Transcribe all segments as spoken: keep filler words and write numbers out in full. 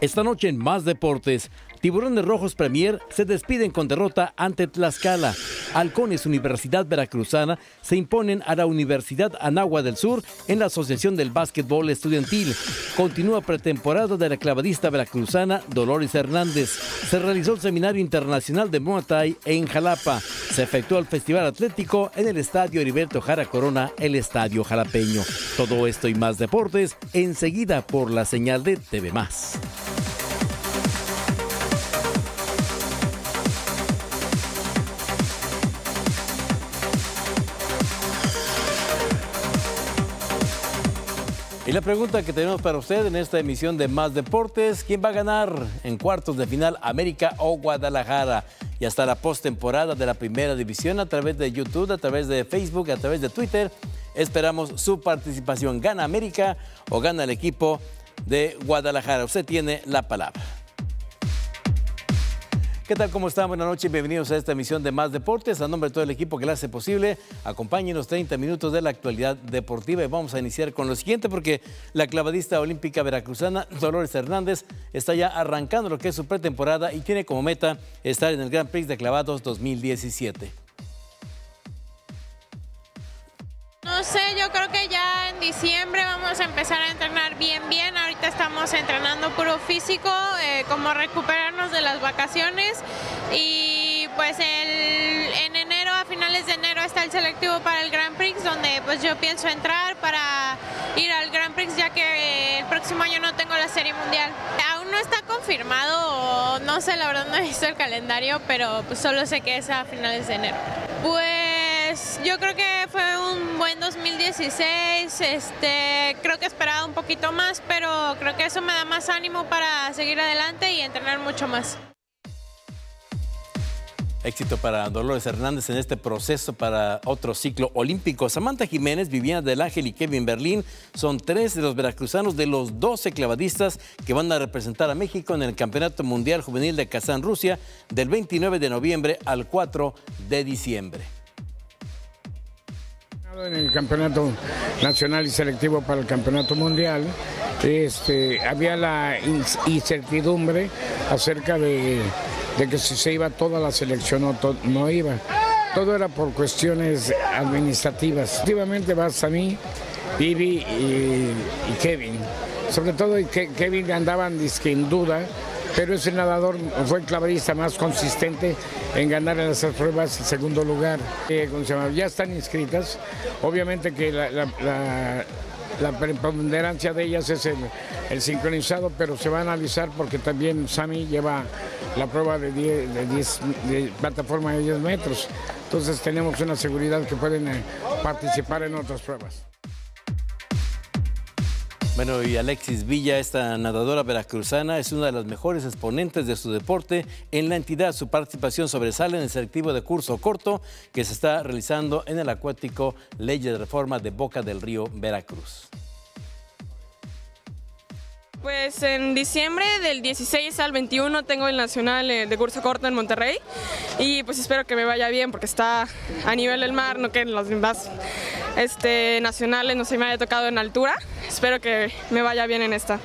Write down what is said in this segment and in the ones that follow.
Esta noche en Más Deportes, Tiburones Rojos Premier se despiden con derrota ante Tlaxcala. Halcones Universidad Veracruzana se imponen a la Universidad Anáhuac del Sur en la Asociación del Básquetbol Estudiantil. Continúa pretemporada de la clavadista veracruzana Dolores Hernández. Se realizó el Seminario Internacional de Muay Thai en Jalapa. Se efectuó el Festival Atlético en el Estadio Heriberto Jara Corona, el Estadio Jalapeño. Todo esto y más deportes enseguida por la señal de T V Más. Y la pregunta que tenemos para usted en esta emisión de Más Deportes, ¿quién va a ganar en cuartos de final, América o Guadalajara? Y hasta la postemporada de la Primera División a través de YouTube, a través de Facebook, a través de Twitter. Esperamos su participación. ¿Gana América o gana el equipo de Guadalajara? Usted tiene la palabra. ¿Qué tal? ¿Cómo están? Buenas noches. Bienvenidos a esta emisión de Más Deportes. A nombre de todo el equipo que la hace posible, acompáñenos treinta minutos de la actualidad deportiva. Y vamos a iniciar con lo siguiente, porque la clavadista olímpica veracruzana Dolores Hernández está ya arrancando lo que es su pretemporada y tiene como meta estar en el Grand Prix de Clavados dos mil diecisiete. No sé, yo creo que ya en diciembre vamos a empezar a entrenar bien, bien. Ahorita estamos entrenando puro físico, eh, como recuperarnos de las vacaciones. Y pues el, en enero, a finales de enero, está el selectivo para el Grand Prix, donde pues yo pienso entrar para ir al Grand Prix, ya que el próximo año no tengo la Serie Mundial. Aún no está confirmado, no sé, la verdad no he visto el calendario, pero pues solo sé que es a finales de enero. Pues... yo creo que fue un buen dos mil dieciséis, este, creo que esperaba un poquito más, pero creo que eso me da más ánimo para seguir adelante y entrenar mucho más. Éxito para Dolores Hernández en este proceso para otro ciclo olímpico. Samantha Jiménez, Viviana del Ángel y Kevin Berlín son tres de los veracruzanos de los doce clavadistas que van a representar a México en el Campeonato Mundial Juvenil de Kazán, Rusia, del veintinueve de noviembre al cuatro de diciembre. En el campeonato nacional y selectivo para el campeonato mundial, este, había la incertidumbre acerca de, de que si se iba toda la selección o to, no iba. Todo era por cuestiones administrativas. Últimamente vas a mí, Vivi y, y Kevin. Sobre todo que Kevin andaban disque en duda, pero ese nadador fue el clavadista más consistente en ganar en esas pruebas en segundo lugar. Eh, ya están inscritas, obviamente que la, la, la, la preponderancia de ellas es el, el sincronizado, pero se va a analizar porque también Sammy lleva la prueba de diez, de diez de plataforma de diez metros, entonces tenemos una seguridad que pueden eh, participar en otras pruebas. Bueno, y Alexis Villa, esta nadadora veracruzana, es una de las mejores exponentes de su deporte en la entidad. Su participación sobresale en el selectivo de curso corto que se está realizando en el acuático Leyes de Reforma de Boca del Río, Veracruz. Pues en diciembre del dieciséis al veintiuno tengo el nacional de curso corto en Monterrey y pues espero que me vaya bien porque está a nivel del mar, no que en los demás este, nacionales no se me haya tocado en altura. Espero que me vaya bien en esta.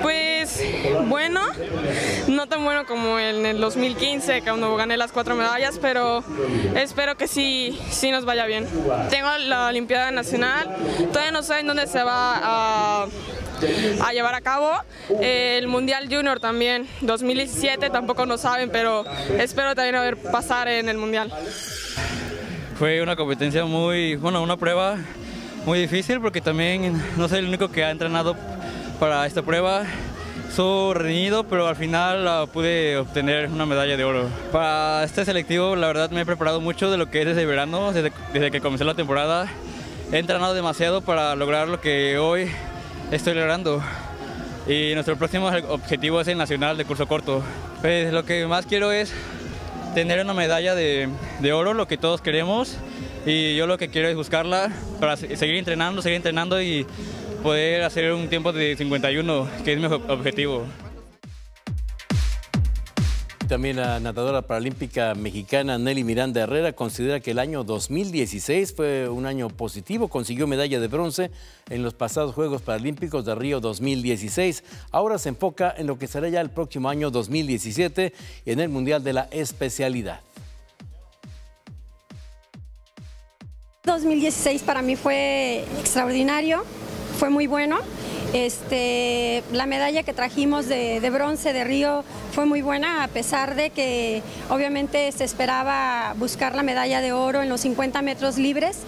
Pues bueno, no tan bueno como en el dos mil quince cuando gané las cuatro medallas, pero espero que sí, sí nos vaya bien. Tengo la Olimpiada Nacional, todavía no sé en dónde se va a... a llevar a cabo. El Mundial Junior también, dos mil diecisiete, tampoco lo saben, pero espero también haber pasar en el Mundial. Fue una competencia muy, bueno, una prueba muy difícil porque también no soy el único que ha entrenado para esta prueba. Soy reñido, pero al final uh, pude obtener una medalla de oro. Para este selectivo, la verdad, me he preparado mucho de lo que es desde verano, desde, desde que comenzó la temporada. He entrenado demasiado para lograr lo que hoy estoy logrando y nuestro próximo objetivo es el nacional de curso corto. Pues lo que más quiero es tener una medalla de, de oro, lo que todos queremos, y yo lo que quiero es buscarla para seguir entrenando, seguir entrenando y poder hacer un tiempo de cincuenta y uno, que es mi objetivo. también la nadadora paralímpica mexicana Nelly Miranda Herrera considera que el año dos mil dieciséis fue un año positivo. Consiguió medalla de bronce en los pasados Juegos Paralímpicos de Río dos mil dieciséis. Ahora se enfoca en lo que será ya el próximo año dos mil diecisiete en el Mundial de la Especialidad. dos mil dieciséis para mí fue extraordinario, fue muy bueno. Este, la medalla que trajimos de, de bronce de Río fue muy buena, a pesar de que obviamente se esperaba buscar la medalla de oro en los cincuenta metros libres,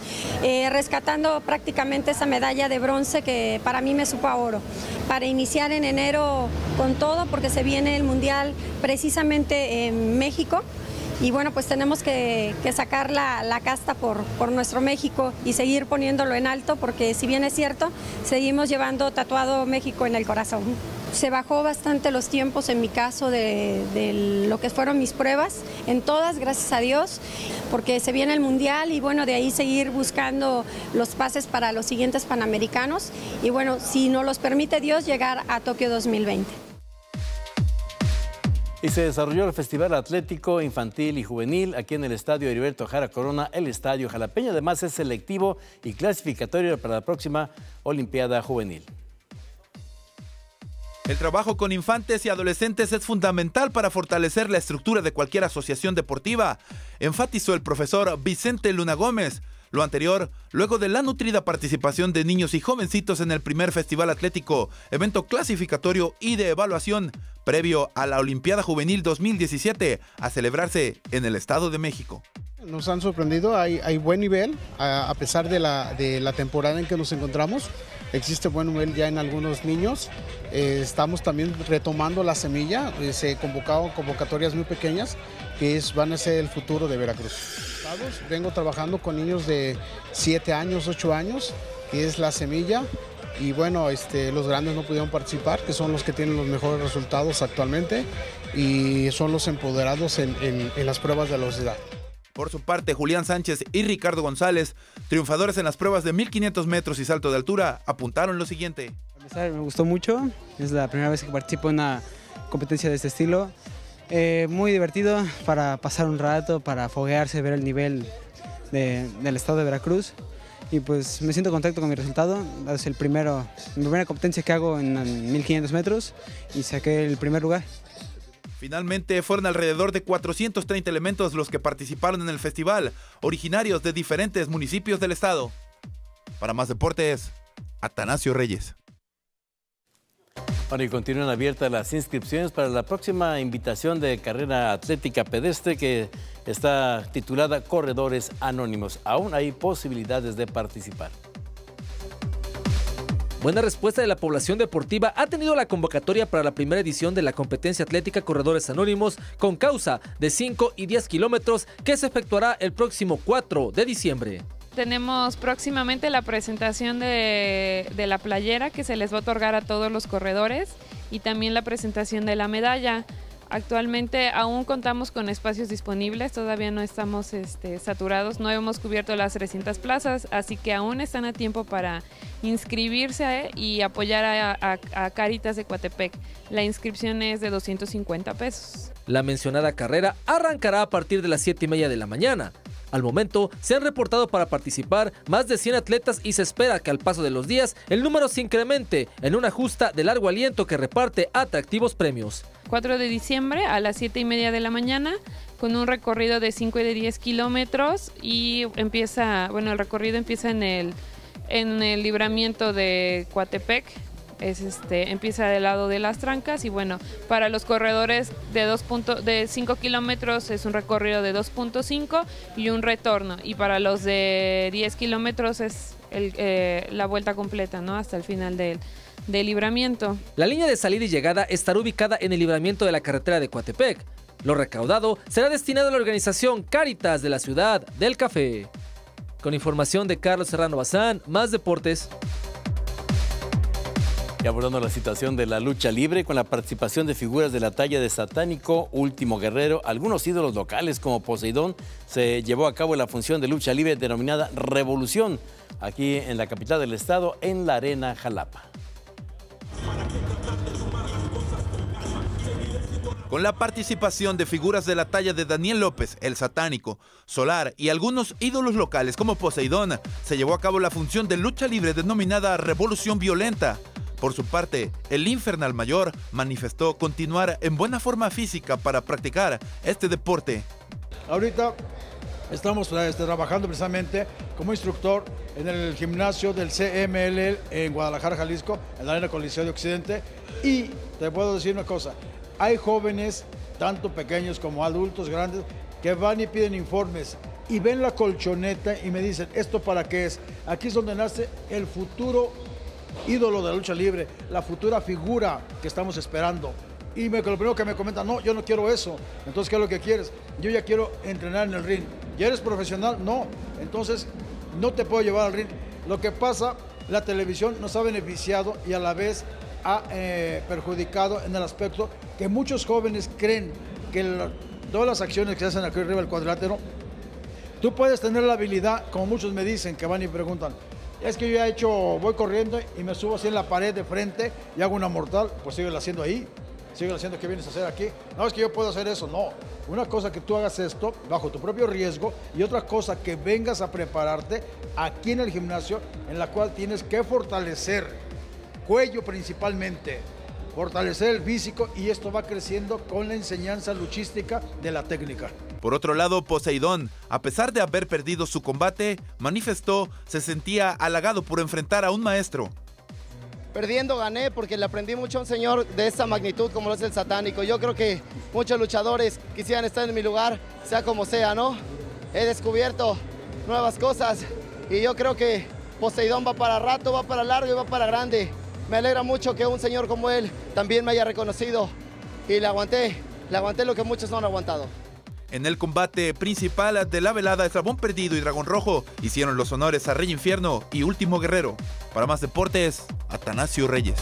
eh, rescatando prácticamente esa medalla de bronce que para mí me supo a oro. Para iniciar en enero con todo, porque se viene el Mundial precisamente en México. Y bueno, pues tenemos que, que sacar la, la casta por, por nuestro México y seguir poniéndolo en alto, porque si bien es cierto, seguimos llevando tatuado México en el corazón. Se bajó bastante los tiempos en mi caso de, de lo que fueron mis pruebas, en todas, gracias a Dios, porque se viene el Mundial y bueno, de ahí seguir buscando los pases para los siguientes Panamericanos y bueno, si nos los permite Dios, llegar a Tokio dos mil veinte. Y se desarrolló el Festival Atlético Infantil y Juvenil aquí en el Estadio Heriberto Jara Corona, el Estadio Jalapeño. Además es selectivo y clasificatorio para la próxima Olimpiada Juvenil. El trabajo con infantes y adolescentes es fundamental para fortalecer la estructura de cualquier asociación deportiva, enfatizó el profesor Vicente Luna Gómez. Lo anterior, luego de la nutrida participación de niños y jovencitos en el primer Festival Atlético, evento clasificatorio y de evaluación, previo a la Olimpiada Juvenil dos mil diecisiete, a celebrarse en el Estado de México. Nos han sorprendido, hay, hay buen nivel, a, a pesar de la, de la temporada en que nos encontramos, existe buen nivel ya en algunos niños. Eh, estamos también retomando la semilla, eh, se convocaron convocatorias muy pequeñas, que es, van a ser el futuro de Veracruz. Vengo trabajando con niños de siete años, ocho años, que es la semilla, y bueno, este, los grandes no pudieron participar, que son los que tienen los mejores resultados actualmente, y son los empoderados en, en, en las pruebas de velocidad. Por su parte, Julián Sánchez y Ricardo González, triunfadores en las pruebas de mil quinientos metros y salto de altura, apuntaron lo siguiente. Me gustó mucho, es la primera vez que participo en una competencia de este estilo. Eh, muy divertido para pasar un rato, para foguearse, ver el nivel de, del estado de Veracruz. Y pues me siento contento con mi resultado. Es el primero, mi primera competencia que hago en mil quinientos metros y saqué el primer lugar. Finalmente fueron alrededor de cuatrocientos treinta elementos los que participaron en el festival, originarios de diferentes municipios del estado. Para más deportes, Atanasio Reyes. Bueno, y continúan abiertas las inscripciones para la próxima invitación de carrera atlética pedestre que está titulada Corredores Anónimos. Aún hay posibilidades de participar. Buena respuesta de la población deportiva ha tenido la convocatoria para la primera edición de la competencia atlética Corredores Anónimos con causa de cinco y diez kilómetros que se efectuará el próximo cuatro de diciembre. Tenemos próximamente la presentación de, de la playera que se les va a otorgar a todos los corredores y también la presentación de la medalla. Actualmente aún contamos con espacios disponibles, todavía no estamos este, saturados, no hemos cubierto las trescientas plazas, así que aún están a tiempo para inscribirse y apoyar a, a, a Caritas de Coatepec. La inscripción es de doscientos cincuenta pesos. La mencionada carrera arrancará a partir de las siete y media de la mañana. Al momento, se han reportado para participar más de cien atletas y se espera que al paso de los días el número se incremente en una justa de largo aliento que reparte atractivos premios. cuatro de diciembre a las siete y media de la mañana con un recorrido de cinco y de diez kilómetros y empieza, bueno, el recorrido empieza en el, en el libramiento de Coatepec. Es este, empieza del lado de las trancas y bueno, para los corredores de, dos punto, de cinco kilómetros es un recorrido de dos punto cinco y un retorno, y para los de diez kilómetros es el, eh, la vuelta completa, ¿no? Hasta el final del, del libramiento. La línea de salida y llegada estará ubicada en el libramiento de la carretera de Coatepec. Lo recaudado será destinado a la organización Cáritas de la Ciudad del Café. Con información de Carlos Serrano Bazán, más deportes. Y abordando la situación de la lucha libre con la participación de figuras de la talla de Satánico, Último Guerrero, algunos ídolos locales como Poseidón, se llevó a cabo la función de lucha libre denominada Revolución, aquí en la capital del estado, en la Arena Jalapa. con la participación de figuras de la talla de Daniel López, el Satánico, Solar y algunos ídolos locales como Poseidón, se llevó a cabo la función de lucha libre denominada Revolución Violenta. Por su parte, el Infernal Mayor manifestó continuar en buena forma física para practicar este deporte. Ahorita estamos este, trabajando precisamente como instructor en el gimnasio del C M L L en Guadalajara, Jalisco, en la Arena Coliseo de Occidente. Y te puedo decir una cosa, hay jóvenes, tanto pequeños como adultos, grandes, que van y piden informes y ven la colchoneta y me dicen, ¿esto para qué es? Aquí es donde nace el futuro ídolo de la lucha libre, la futura figura que estamos esperando. Y me, lo primero que me comentan, no, yo no quiero eso. Entonces, ¿qué es lo que quieres? Yo ya quiero entrenar en el ring. ¿Ya eres profesional? No. Entonces, no te puedo llevar al ring. Lo que pasa, la televisión nos ha beneficiado y a la vez ha eh, perjudicado en el aspecto que muchos jóvenes creen que la, todas las acciones que se hacen aquí arriba del cuadrilátero, tú puedes tener la habilidad, como muchos me dicen, que van y preguntan, es que yo ya he hecho, voy corriendo y me subo así en la pared de frente y hago una mortal, pues síguela haciendo ahí, síguela haciendo, ¿qué vienes a hacer aquí? No, es que yo puedo hacer eso, no. Una cosa que tú hagas esto bajo tu propio riesgo y otra cosa que vengas a prepararte aquí en el gimnasio, en la cual tienes que fortalecer cuello principalmente, fortalecer el físico y esto va creciendo con la enseñanza luchística de la técnica. Por otro lado, Poseidón, a pesar de haber perdido su combate, manifestó se sentía halagado por enfrentar a un maestro. Perdiendo gané porque le aprendí mucho a un señor de esta magnitud como lo es el Satánico. Yo creo que muchos luchadores quisieran estar en mi lugar, sea como sea, ¿no? He descubierto nuevas cosas y yo creo que Poseidón va para rato, va para largo y va para grande. Me alegra mucho que un señor como él también me haya reconocido y le aguanté, le aguanté lo que muchos no han aguantado. En el combate principal de la velada, Eslabón Perdido y Dragón Rojo hicieron los honores a Rey Infierno y Último Guerrero. Para más deportes, Atanasio Reyes.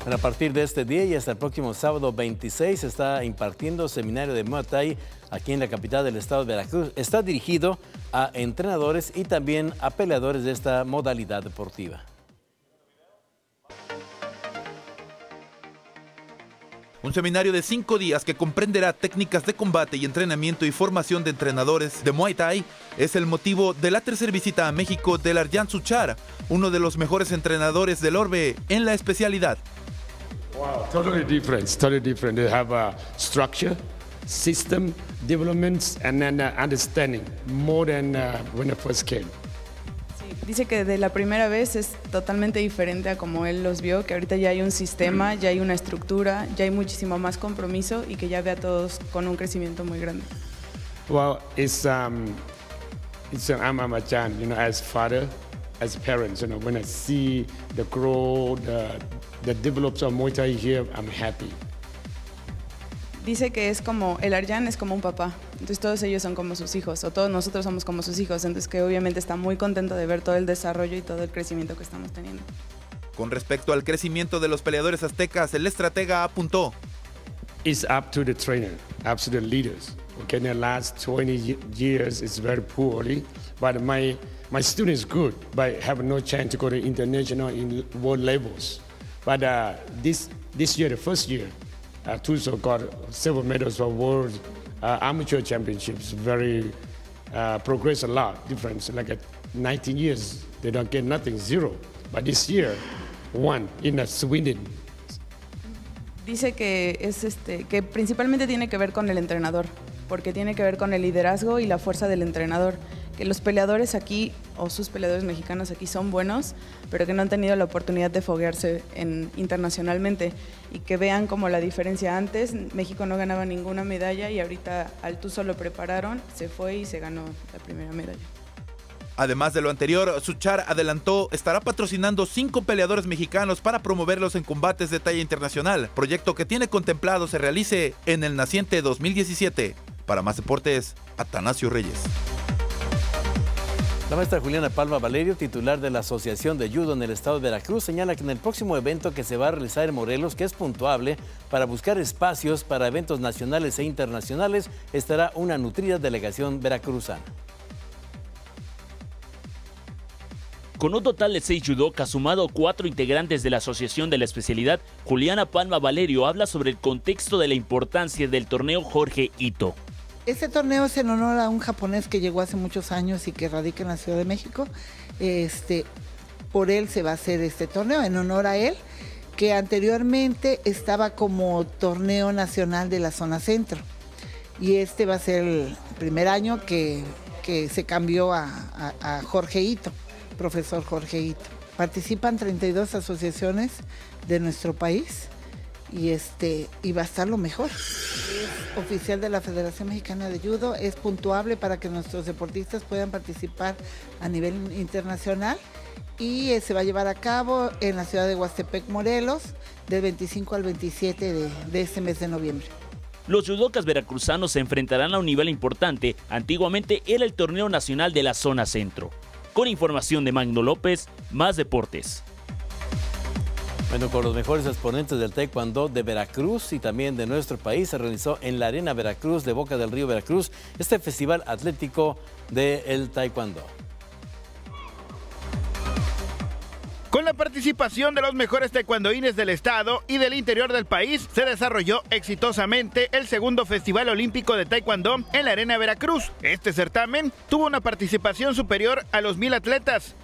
Bueno, a partir de este día y hasta el próximo sábado veintiséis se está impartiendo seminario de Muay Thai aquí en la capital del estado de Veracruz. Está dirigido a entrenadores y también a peleadores de esta modalidad deportiva. Un seminario de cinco días que comprenderá técnicas de combate y entrenamiento y formación de entrenadores de Muay Thai es el motivo de la tercera visita a México del Arjan Suchar, uno de los mejores entrenadores del orbe en la especialidad. Wow, totally different, totally different. They have a structure, system, developments and then understanding more than when I first came. Dice que de la primera vez es totalmente diferente a como él los vio, que ahorita ya hay un sistema, ya hay una estructura, ya hay muchísimo más compromiso y que ya ve a todos con un crecimiento muy grande. Well, it's um, it's an amamachan, you know, as father, as parents, you know, when I see the growth, the, the development of Muay Thai here, I'm happy. Dice que es como, el Arjan es como un papá, entonces todos ellos son como sus hijos, o todos nosotros somos como sus hijos, entonces que obviamente está muy contento de ver todo el desarrollo y todo el crecimiento que estamos teniendo. Con respecto al crecimiento de los peleadores aztecas, el estratega apuntó. It's up to the trainer, up to the leaders. Okay, in the last twenty years it's very poorly, but my, my student is good, but have no chance to go to international in world levels. But uh, this, this year, the first year, Uh, Tuso got several medals for world uh, amateur championships. Very uh, progress a lot. Difference like at nineteen years, they don't get nothing, zero. But this year, one in a Sweden. Dice que es este que principalmente tiene que ver con el entrenador, porque tiene que ver con el liderazgo y la fuerza del entrenador. Que los peleadores aquí o sus peleadores mexicanos aquí son buenos, pero que no han tenido la oportunidad de foguearse en, internacionalmente y que vean como la diferencia antes, México no ganaba ninguna medalla y ahorita al Tuso lo prepararon, se fue y se ganó la primera medalla. Además de lo anterior, Suchar adelantó estará patrocinando cinco peleadores mexicanos para promoverlos en combates de talla internacional, proyecto que tiene contemplado se realice en el naciente dos mil diecisiete. Para más deportes, Atanasio Reyes. La maestra Juliana Palma Valerio, titular de la Asociación de Judo en el estado de Veracruz, señala que en el próximo evento que se va a realizar en Morelos, que es puntuable, para buscar espacios para eventos nacionales e internacionales, estará una nutrida delegación veracruzana. Con un total de seis judokas sumado cuatro integrantes de la Asociación de la Especialidad, Juliana Palma Valerio habla sobre el contexto de la importancia del torneo Jorge Ito. Este torneo es en honor a un japonés que llegó hace muchos años y que radica en la Ciudad de México. Este, por él se va a hacer este torneo, en honor a él, que anteriormente estaba como torneo nacional de la zona centro. Y este va a ser el primer año que, que se cambió a, a, a Jorge Ito, profesor Jorge Ito. Participan treinta y dos asociaciones de nuestro país. Y, este, y va a estar lo mejor. Es oficial de la Federación Mexicana de Judo, es puntuable para que nuestros deportistas puedan participar a nivel internacional y eh, se va a llevar a cabo en la ciudad de Huastepec, Morelos, del veinticinco al veintisiete de, de este mes de noviembre. Los judokas veracruzanos se enfrentarán a un nivel importante. Antiguamente era el torneo nacional de la zona centro. Con información de Magno López, Más Deportes. Bueno, con los mejores exponentes del taekwondo de Veracruz y también de nuestro país, se realizó en la Arena Veracruz de Boca del Río, Veracruz, este festival atlético del taekwondo. Con la participación de los mejores taekwondoines del estado y del interior del país, se desarrolló exitosamente el segundo Festival Olímpico de Taekwondo en la Arena Veracruz. Este certamen tuvo una participación superior a los mil atletas.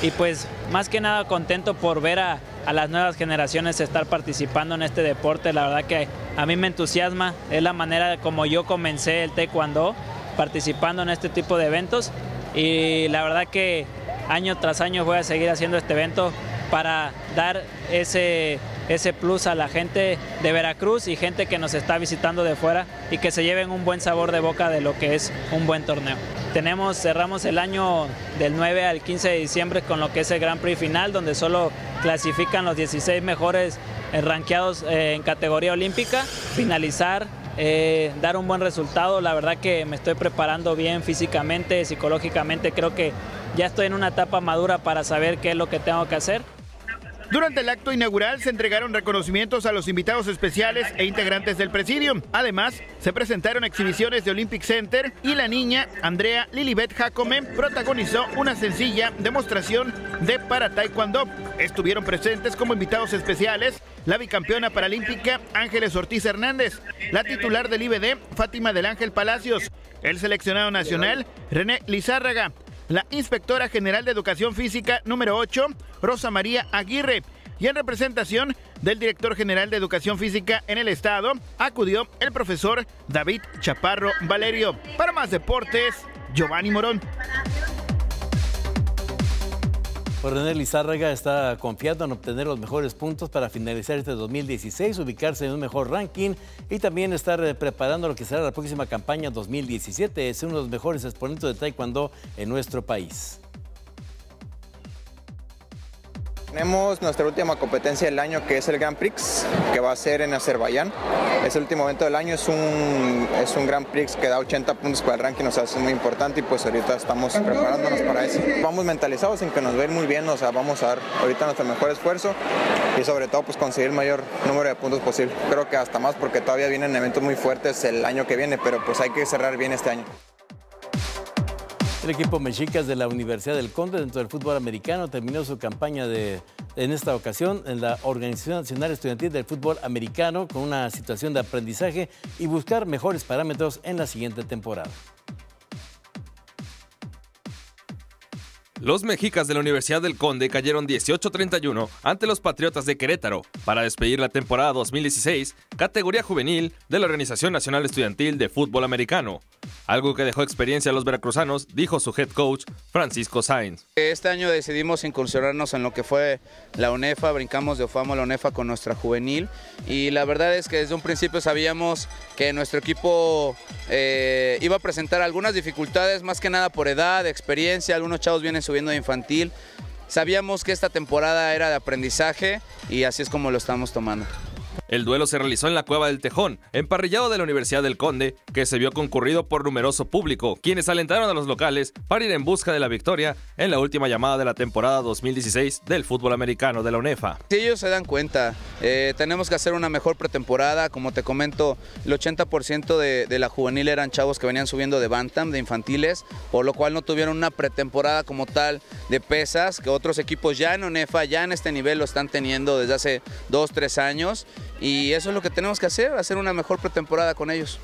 Y pues más que nada contento por ver a, a las nuevas generaciones estar participando en este deporte. La verdad que a mí me entusiasma, es la manera como yo comencé el taekwondo, participando en este tipo de eventos, y la verdad que año tras año voy a seguir haciendo este evento para dar ese, ese plus a la gente de Veracruz y gente que nos está visitando de fuera, y que se lleven un buen sabor de boca de lo que es un buen torneo. Tenemos, cerramos el año del nueve al quince de diciembre con lo que es el Grand Prix final, donde solo clasifican los dieciséis mejores eh, rankeados eh, en categoría olímpica. Finalizar, eh, dar un buen resultado. La verdad que me estoy preparando bien físicamente, psicológicamente. Creo que ya estoy en una etapa madura para saber qué es lo que tengo que hacer. Durante el acto inaugural se entregaron reconocimientos a los invitados especiales e integrantes del presidium. Además, se presentaron exhibiciones de Olympic Center y la niña Andrea Lilibet Jacome protagonizó una sencilla demostración de para taekwondo. Estuvieron presentes como invitados especiales la bicampeona paralímpica Ángeles Ortiz Hernández, la titular del I B D Fátima del Ángel Palacios, el seleccionado nacional René Lizárraga, la inspectora general de Educación Física número ocho, Rosa María Aguirre, y en representación del director general de Educación Física en el estado, acudió el profesor David Chaparro Valerio. Para Más Deportes, Giovanni Morón. René Lizárraga está confiado en obtener los mejores puntos para finalizar este dos mil dieciséis, ubicarse en un mejor ranking y también estar preparando lo que será la próxima campaña dos mil diecisiete. Es uno de los mejores exponentes de taekwondo en nuestro país. Tenemos nuestra última competencia del año, que es el Grand Prix, que va a ser en Azerbaiyán. Es el último evento del año, es un, es un Grand Prix que da ochenta puntos para el ranking, o sea, es muy importante, y pues ahorita estamos preparándonos para eso. Vamos mentalizados en que nos va a ir muy bien, o sea, vamos a dar ahorita nuestro mejor esfuerzo y sobre todo pues conseguir el mayor número de puntos posible. Creo que hasta más, porque todavía vienen eventos muy fuertes el año que viene, pero pues hay que cerrar bien este año. El equipo Mexicas de la Universidad del Conde dentro del fútbol americano terminó su campaña de, en esta ocasión en la Organización Nacional Estudiantil del Fútbol Americano, con una situación de aprendizaje y buscar mejores parámetros en la siguiente temporada. Los Mexicas de la Universidad del Conde cayeron dieciocho a treinta y uno ante los Patriotas de Querétaro para despedir la temporada dos mil dieciséis, categoría juvenil de la Organización Nacional Estudiantil de Fútbol Americano. Algo que dejó experiencia a los veracruzanos, dijo su head coach Francisco Sainz. Este año decidimos incursionarnos en lo que fue la ONEFA, brincamos de OFAMO a la ONEFA con nuestra juvenil, y la verdad es que desde un principio sabíamos que nuestro equipo eh, iba a presentar algunas dificultades, más que nada por edad, experiencia, algunos chavos vienen subiendo de infantil. Sabíamos que esta temporada era de aprendizaje y así es como lo estamos tomando. El duelo se realizó en la Cueva del Tejón, emparrillado de la Universidad del Conde, que se vio concurrido por numeroso público, quienes alentaron a los locales para ir en busca de la victoria en la última llamada de la temporada dos mil dieciséis del fútbol americano de la ONEFA. Si ellos se dan cuenta, eh, tenemos que hacer una mejor pretemporada. Como te comento, el ochenta por ciento de, de la juvenil eran chavos que venían subiendo de Bantam, de infantiles, por lo cual no tuvieron una pretemporada como tal de pesas, que otros equipos ya en ONEFA, ya en este nivel lo están teniendo desde hace dos, tres años. Y eso es lo que tenemos que hacer, hacer una mejor pretemporada con ellos.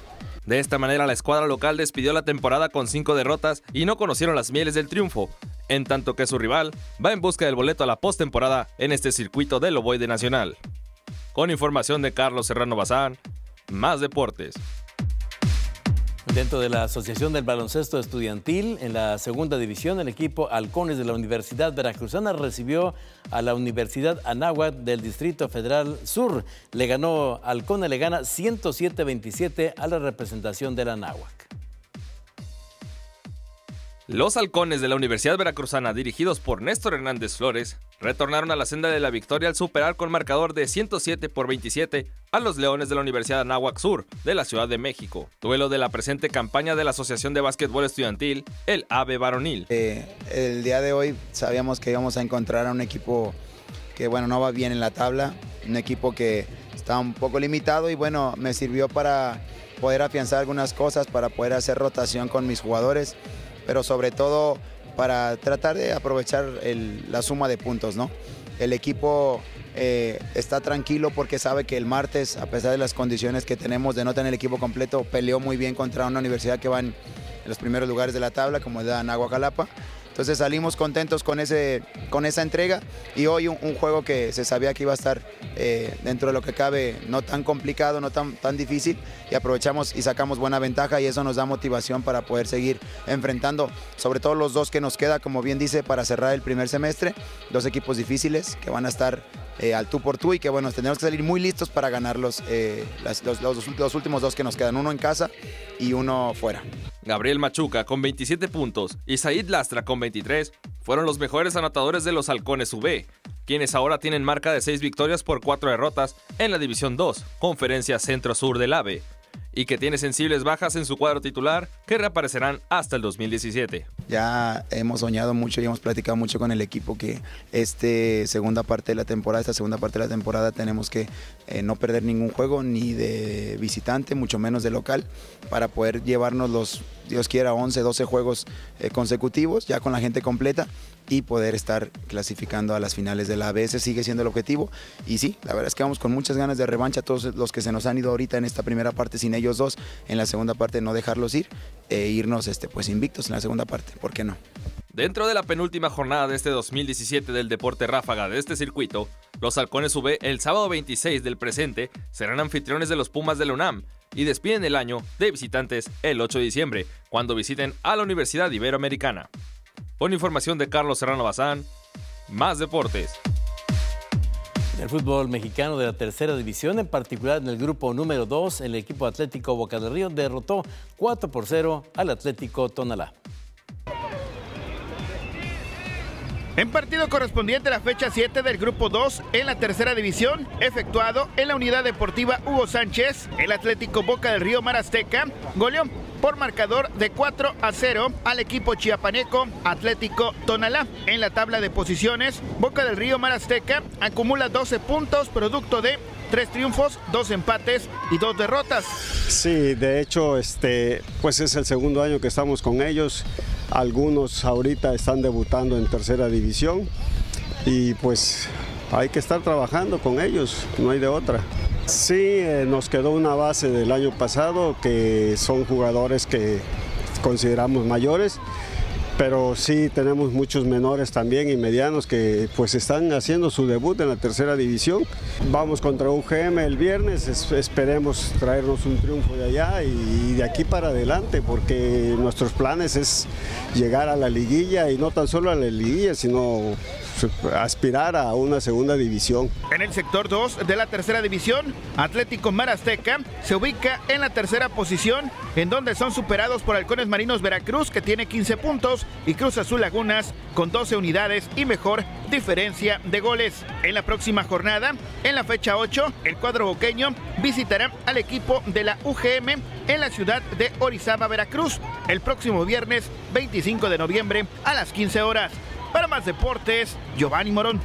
De esta manera la escuadra local despidió la temporada con cinco derrotas y no conocieron las mieles del triunfo, en tanto que su rival va en busca del boleto a la postemporada en este circuito del ovoide nacional. Con información de Carlos Serrano Bazán, Más Deportes. Dentro de la Asociación del Baloncesto Estudiantil, en la segunda división, el equipo Halcones de la Universidad Veracruzana recibió a la Universidad Anáhuac del Distrito Federal Sur. Le ganó, Halcones le gana ciento siete a veintisiete a la representación del Anáhuac. Los Halcones de la Universidad Veracruzana, dirigidos por Néstor Hernández Flores, retornaron a la senda de la victoria al superar con marcador de ciento siete por veintisiete a los Leones de la Universidad Anáhuac Sur de la Ciudad de México. Duelo de la presente campaña de la Asociación de Básquetbol Estudiantil, el AVE Varonil. Eh, el día de hoy sabíamos que íbamos a encontrar a un equipo que bueno, no va bien en la tabla, un equipo que está un poco limitado y bueno, me sirvió para poder afianzar algunas cosas, para poder hacer rotación con mis jugadores, pero sobre todo para tratar de aprovechar el, la suma de puntos, ¿no? El equipo eh, está tranquilo porque sabe que el martes, a pesar de las condiciones que tenemos de no tener el equipo completo, peleó muy bien contra una universidad que va en los primeros lugares de la tabla, como es la Anáhuac Jalapa. Entonces salimos contentos con, ese, con esa entrega y hoy un, un juego que se sabía que iba a estar eh, dentro de lo que cabe, no tan complicado, no tan, tan difícil, y aprovechamos y sacamos buena ventaja y eso nos da motivación para poder seguir enfrentando, sobre todo los dos que nos queda, como bien dice, para cerrar el primer semestre, dos equipos difíciles que van a estar eh, al tú por tú y que bueno, tenemos que salir muy listos para ganar los, eh, las, los, los, los últimos dos que nos quedan, uno en casa y uno fuera. Gabriel Machuca con veintisiete puntos y Said Lastra con veintitrés fueron los mejores anotadores de los Halcones U V, quienes ahora tienen marca de seis victorias por cuatro derrotas en la División dos, Conferencia Centro-Sur del AVE, y que tiene sensibles bajas en su cuadro titular que reaparecerán hasta el dos mil diecisiete. Ya hemos soñado mucho y hemos platicado mucho con el equipo que este segunda parte de la temporada, esta segunda parte de la temporada tenemos que eh, no perder ningún juego, ni de visitante, mucho menos de local, para poder llevarnos los, Dios quiera, once, doce juegos eh, consecutivos, ya con la gente completa, y poder estar clasificando a las finales de la A B S sigue siendo el objetivo. Y sí, la verdad es que vamos con muchas ganas de revancha, todos los que se nos han ido ahorita en esta primera parte, sin ellos dos, en la segunda parte no dejarlos ir, e irnos este, pues invictos en la segunda parte, ¿por qué no? Dentro de la penúltima jornada de este dos mil diecisiete del Deporte Ráfaga de este circuito, los Halcones U V el sábado veintiséis del presente serán anfitriones de los Pumas de la UNAM y despiden el año de visitantes el ocho de diciembre, cuando visiten a la Universidad Iberoamericana. Con información de Carlos Serrano Bazán, Más Deportes. En el fútbol mexicano de la tercera división, en particular en el grupo número dos, el equipo Atlético Boca del Río derrotó cuatro por cero al Atlético Tonalá. En partido correspondiente a la fecha siete del Grupo dos en la tercera división, efectuado en la Unidad Deportiva Hugo Sánchez, el Atlético Boca del Río Mar Azteca goleó por marcador de cuatro a cero al equipo chiapaneco Atlético Tonalá. En la tabla de posiciones, Boca del Río Mar Azteca acumula doce puntos, producto de tres triunfos, dos empates y dos derrotas. Sí, de hecho, este, pues es el segundo año que estamos con ellos. Algunos ahorita están debutando en tercera división y pues hay que estar trabajando con ellos, no hay de otra. Sí, eh, nos quedó una base del año pasado que son jugadores que consideramos mayores, pero sí tenemos muchos menores también y medianos que pues están haciendo su debut en la tercera división. Vamos contra U G M el viernes, esperemos traernos un triunfo de allá y de aquí para adelante, porque nuestros planes es llegar a la liguilla y no tan solo a la liguilla, sino aspirar a una segunda división. En el sector dos de la tercera división, Atlético Mar Azteca se ubica en la tercera posición, en donde son superados por Halcones Marinos Veracruz, que tiene quince puntos, y Cruz Azul Lagunas con doce unidades y mejor diferencia de goles. En la próxima jornada, en la fecha ocho, el cuadro boqueño visitará al equipo de la U G M en la ciudad de Orizaba, Veracruz, el próximo viernes veinticinco de noviembre a las quince horas. Para más deportes, Giovanni Morón.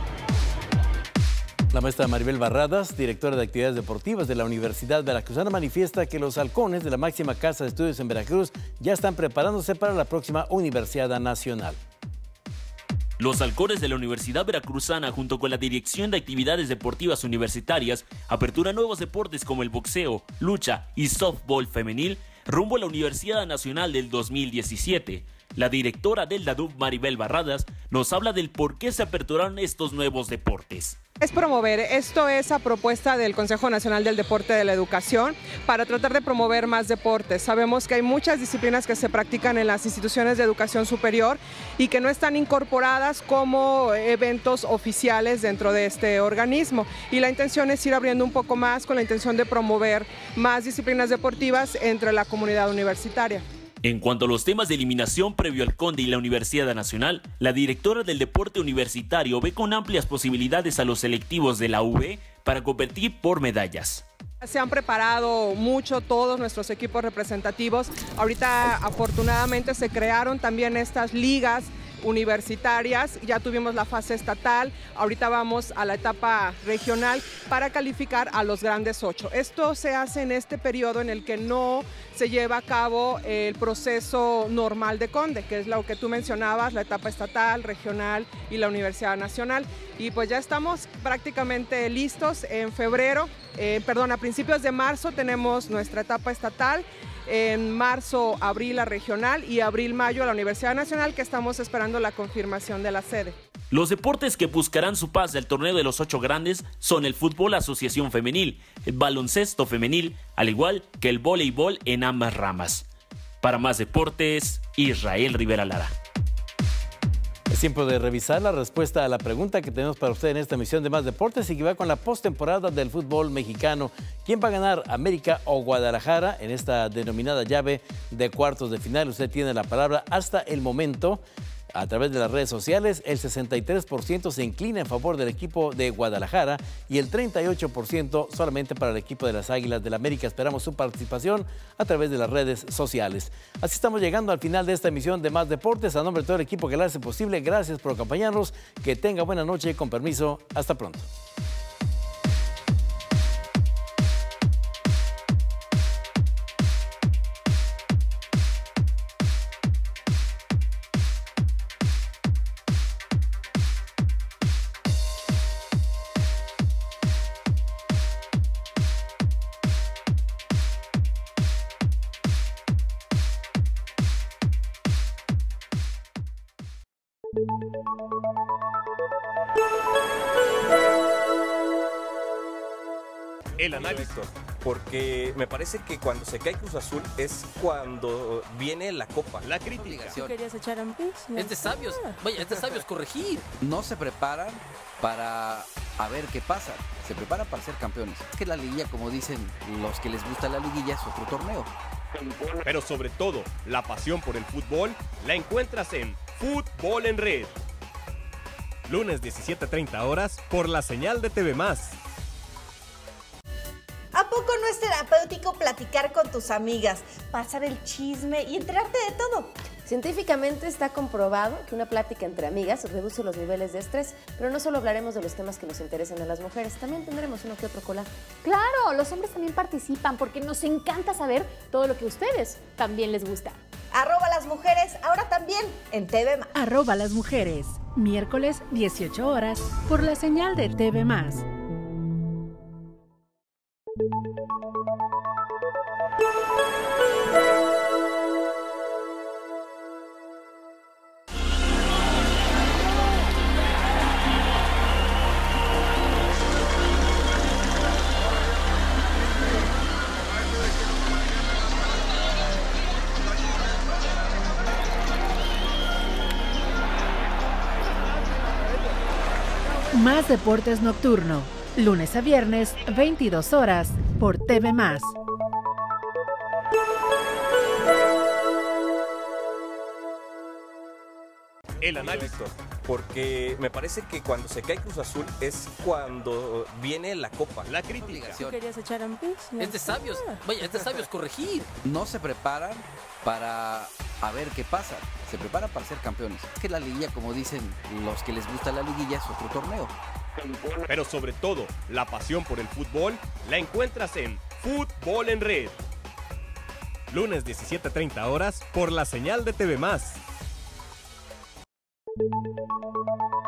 La maestra Maribel Barradas, directora de actividades deportivas de la Universidad Veracruzana, manifiesta que los halcones de la máxima casa de estudios en Veracruz ya están preparándose para la próxima Universidad Nacional. Los halcones de la Universidad Veracruzana, junto con la Dirección de Actividades Deportivas Universitarias, apertura nuevos deportes como el boxeo, lucha y softball femenil rumbo a la Universidad Nacional del dos mil diecisiete. La directora del D A D U B, Maribel Barradas, nos habla del por qué se aperturaron estos nuevos deportes. Es promover, esto es a propuesta del Consejo Nacional del Deporte de la Educación, para tratar de promover más deportes. Sabemos que hay muchas disciplinas que se practican en las instituciones de educación superior y que no están incorporadas como eventos oficiales dentro de este organismo. Y la intención es ir abriendo un poco más con la intención de promover más disciplinas deportivas entre la comunidad universitaria. En cuanto a los temas de eliminación previo al Conde y la Universidad Nacional, la directora del deporte universitario ve con amplias posibilidades a los selectivos de la U V para competir por medallas. Se han preparado mucho todos nuestros equipos representativos. Ahorita afortunadamente se crearon también estas ligas universitarias, ya tuvimos la fase estatal, ahorita vamos a la etapa regional para calificar a los grandes ocho. Esto se hace en este periodo en el que no se lleva a cabo el proceso normal de Conde, que es lo que tú mencionabas, la etapa estatal, regional y la Universidad Nacional. Y pues ya estamos prácticamente listos. En febrero, eh, perdón, a principios de marzo tenemos nuestra etapa estatal. En marzo, abril la regional y abril-mayo la Universidad Nacional, que estamos esperando la confirmación de la sede. Los deportes que buscarán su pase al torneo de los ocho grandes son el fútbol asociación femenil, el baloncesto femenil, al igual que el voleibol en ambas ramas. Para más deportes, Israel Rivera Lara. Es tiempo de revisar la respuesta a la pregunta que tenemos para usted en esta emisión de Más Deportes y que va con la postemporada del fútbol mexicano. ¿Quién va a ganar, América o Guadalajara, en esta denominada llave de cuartos de final? Usted tiene la palabra hasta el momento. A través de las redes sociales, el sesenta y tres por ciento se inclina en favor del equipo de Guadalajara y el treinta y ocho por ciento solamente para el equipo de las Águilas del América. Esperamos su participación a través de las redes sociales. Así estamos llegando al final de esta emisión de Más Deportes. A nombre de todo el equipo que la hace posible, gracias por acompañarnos. Que tenga buena noche. Con permiso, hasta pronto. El análisis, porque me parece que cuando se cae Cruz Azul es cuando viene la copa, la crítica. ¿Tú querías echar a un pez? No. Es de sabios, vaya, es de sabios corregir. No se preparan para a ver qué pasa, se preparan para ser campeones. Es que la liguilla, como dicen los que les gusta la liguilla, es otro torneo. Pero sobre todo, la pasión por el fútbol la encuentras en Fútbol en Red. Lunes diecisiete treinta horas por la señal de T V más. ¿A poco no es terapéutico platicar con tus amigas, pasar el chisme y enterarte de todo? Científicamente está comprobado que una plática entre amigas reduce los niveles de estrés, pero no solo hablaremos de los temas que nos interesan a las mujeres, también tendremos uno que otro colar. ¡Claro! Los hombres también participan porque nos encanta saber todo lo que a ustedes también les gusta. Arroba las mujeres, ahora también en T V más. Arroba las mujeres, miércoles dieciocho horas por la señal de T V más. Más Deportes Nocturno, lunes a viernes, veintidós horas, por T V Más. El análisis, porque me parece que cuando se cae Cruz Azul es cuando viene la copa. La crítica. ¿Tú querías echar en pis? Es de sabios, vaya, es de sabios corregir. No se preparan para a ver qué pasa, se preparan para ser campeones. Es que la liguilla, como dicen los que les gusta la liguilla, es otro torneo. Pero sobre todo, la pasión por el fútbol la encuentras en Fútbol en Red. Lunes diecisiete treinta horas por la señal de T V Más. Thank you.